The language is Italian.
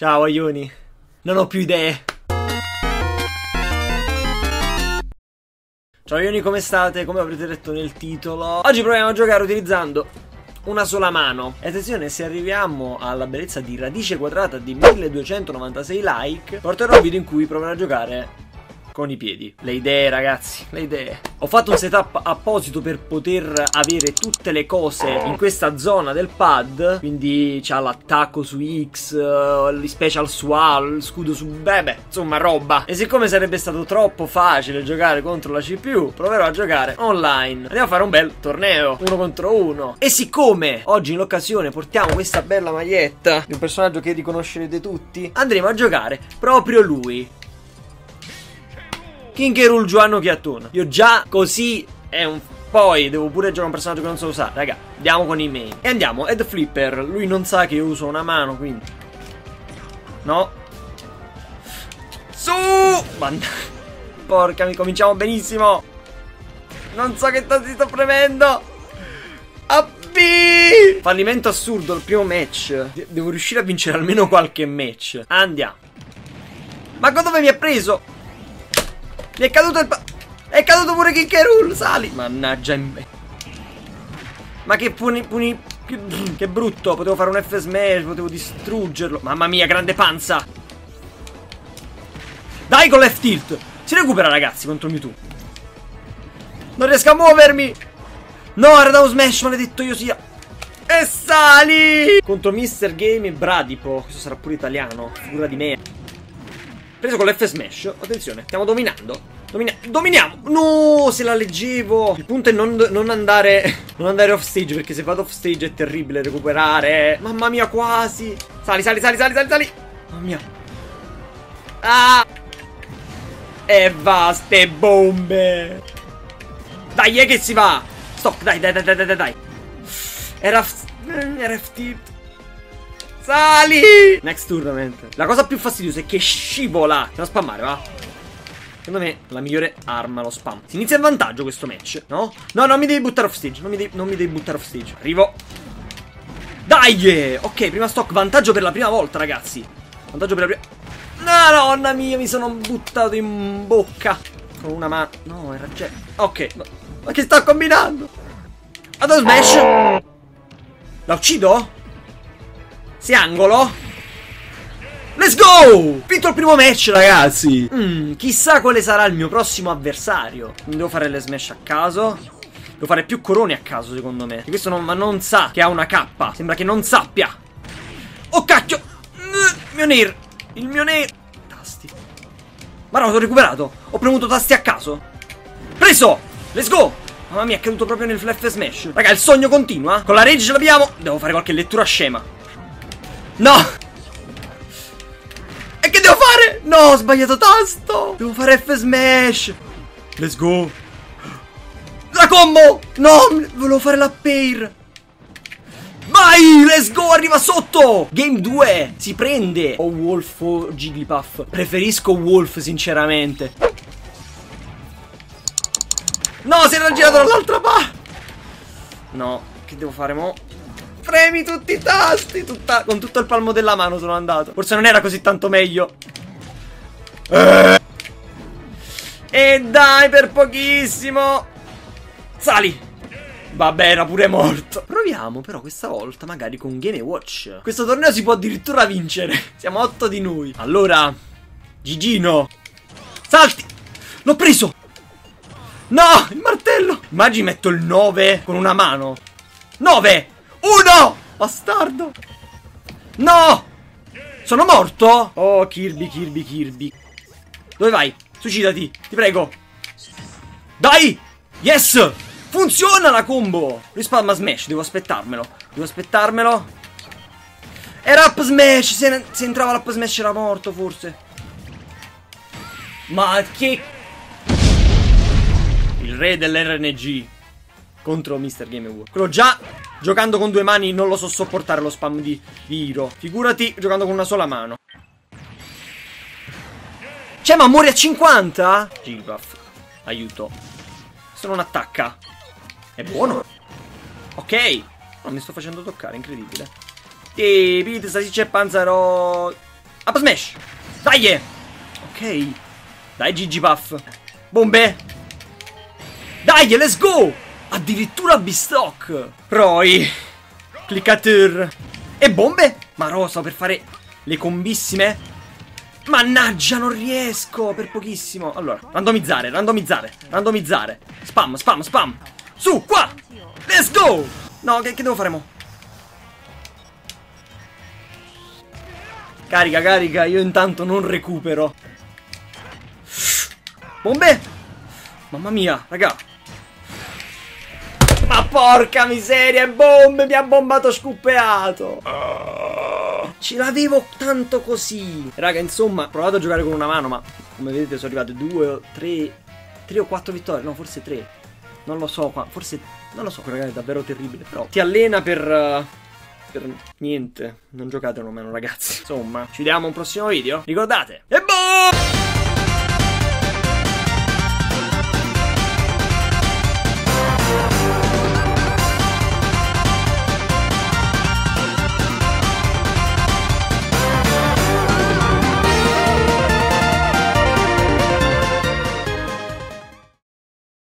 Ciao Ayuni. Non ho più idee. Ciao Ayuni, come state? Come avrete letto nel titolo, oggi proviamo a giocare utilizzando una sola mano. E attenzione, se arriviamo alla bellezza di radice quadrata di 1296 like, porterò un video in cui proverò a giocare con i piedi. Le idee, ragazzi, le idee. Ho fatto un setup apposito per poter avere tutte le cose in questa zona del pad. Quindi c'ha l'attacco su X, gli special su A, il scudo su Bebe, insomma roba. E siccome sarebbe stato troppo facile giocare contro la CPU, proverò a giocare online. Andiamo a fare un bel torneo, 1 contro 1. E siccome oggi in occasione portiamo questa bella maglietta di un personaggio che riconoscerete tutti, andremo a giocare proprio lui, King K. Rool, Giovanni Chiatone. Io già così è un... Poi devo pure giocare un personaggio che non so usare. Raga, andiamo con i main. E andiamo, Head Flipper. Lui non sa che io uso una mano, quindi... No. Su! Porca, mi cominciamo benissimo. Non so che tanto sto premendo. Appi! Fallimento assurdo al primo match. Devo riuscire a vincere almeno qualche match. Andiamo. Ma dove mi ha preso? Mi è caduto il pa... È caduto pure King K. Rool, sali! Mannaggia in me. Ma che Che brutto, potevo fare un F smash, potevo distruggerlo. Mamma mia, grande panza! Dai con left tilt! Si recupera, ragazzi, contro Mewtwo. Non riesco a muovermi! No, era da un smash, maledetto io sia! E sali! Contro Mr. Game e Bradipo. Questo sarà pure italiano, figura di me. Preso con l'F smash, attenzione, stiamo dominando. Dominiamo. No, se la leggevo. Il punto è non andare off stage, perché se vado off stage è terribile recuperare. Mamma mia, quasi. Sali, sali, sali, sali, sali, sali. Mamma mia. Ah! E va, ste bombe. Dai, è che si va. Stop, dai, dai, dai, dai, dai, dai. Era FT. Sali! Next tournament. La cosa più fastidiosa è che scivola. Andiamo a spammare, va. Secondo me la migliore arma lo spam. Si inizia in vantaggio questo match, no? No, non mi devi buttare off stage. Non mi devi buttare off stage. Arrivo. Dai! Yeah! Ok, prima stock. Vantaggio per la prima volta, ragazzi. Vantaggio per la prima... No, nonna mia, mi sono buttato in bocca. Con una mano... No, era già... Ok, ma che sta combinando? Vado smash. La uccido? Si angolo. Let's go. Vinto il primo match, ragazzi. Chissà quale sarà il mio prossimo avversario. Non devo fare le smash a caso. Devo fare più corone a caso, secondo me. E questo non sa che ha una K. Sembra che non sappia. Oh cacchio. Il mio nair. Tasti. Ma no, l'ho recuperato. Ho premuto tasti a caso. Preso. Let's go. Mamma mia, è caduto proprio nel flash smash. Raga, il sogno continua. Con la rage ce l'abbiamo. Devo fare qualche lettura scema. No! E che devo fare? No, ho sbagliato tasto! Devo fare F smash! Let's go! La combo! No! Volevo fare la pair! Vai! Let's go! Arriva sotto! Game 2! Si prende! O Wolf o Jigglypuff. Preferisco Wolf, sinceramente. No! Si era girato dall'altra parte! No, che devo fare mo'? Premi tutti i tasti, con tutto il palmo della mano sono andato. Forse non era così tanto meglio. E dai, per pochissimo. Sali. Vabbè, era pure morto. Proviamo però questa volta magari con Game Watch. Questo torneo si può addirittura vincere. Siamo 8 di noi. Allora Gigino, salti. L'ho preso. No, il martello. Immagini metto il 9 con una mano. 9. Uno! Bastardo! No! Sono morto? Oh, Kirby. Dove vai? Suicidati, ti prego. Dai! Yes! Funziona la combo! Lui spamma smash, devo aspettarmelo. Era up smash! Se entrava l'up smash era morto, forse. Ma che... Il re dell'RNG contro Mr. Game e Bradipo. Quello già giocando con due mani non lo so sopportare lo spam di Hiro. Figurati giocando con una sola mano. Cioè, ma muori a 50? Jigglypuff, aiuto. Questo non attacca. È buono. Ok. Non mi sto facendo toccare, incredibile. Pizza, salsiccia e panzaro. Up smash! Dai! Yeah. Ok. Dai, Jigglypuff. Bombe! Dai, let's go! Addirittura B-Stock! Roy! Cliccatur! E bombe! Ma rosa per fare le combissime? Mannaggia, non riesco! Per pochissimo! Allora, randomizzare, randomizzare, randomizzare! Spam, spam, spam! Su, qua! Let's go! No, che devo fare mo? Carica, carica, io intanto non recupero. Bombe! Mamma mia, raga! Ma porca miseria, bombe! Mi ha bombato scuppeato! Ce l'avevo tanto così! Raga, insomma, ho provato a giocare con una mano, ma come vedete sono arrivate 3 o 4 vittorie. No, forse 3. Non lo so qua, forse... Non lo so, raga, è davvero terribile. Però ti allena per niente. Non giocate a una mano, ragazzi. Insomma, ci vediamo a un prossimo video. Ricordate! E